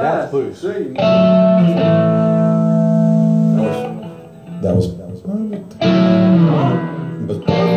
That's blues. That was.